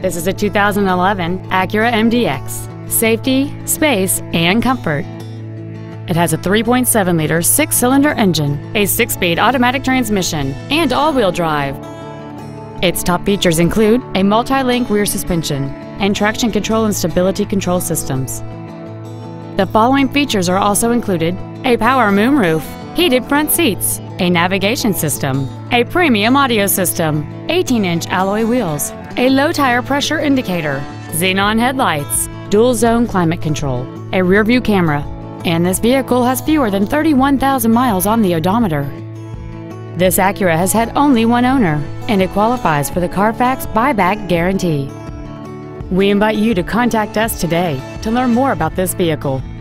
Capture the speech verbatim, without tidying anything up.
This is a two thousand eleven Acura M D X. Safety, space, and comfort. It has a three point seven liter six-cylinder engine, a six-speed automatic transmission, and all-wheel drive. Its top features include a multi-link rear suspension and traction control and stability control systems. The following features are also included: a power moonroof, heated front seats, a navigation system, a premium audio system, eighteen inch alloy wheels, a low tire pressure indicator, xenon headlights, dual zone climate control, a rear view camera, and this vehicle has fewer than thirty-one thousand miles on the odometer. This Acura has had only one owner, and it qualifies for the Carfax buyback guarantee. We invite you to contact us today to learn more about this vehicle.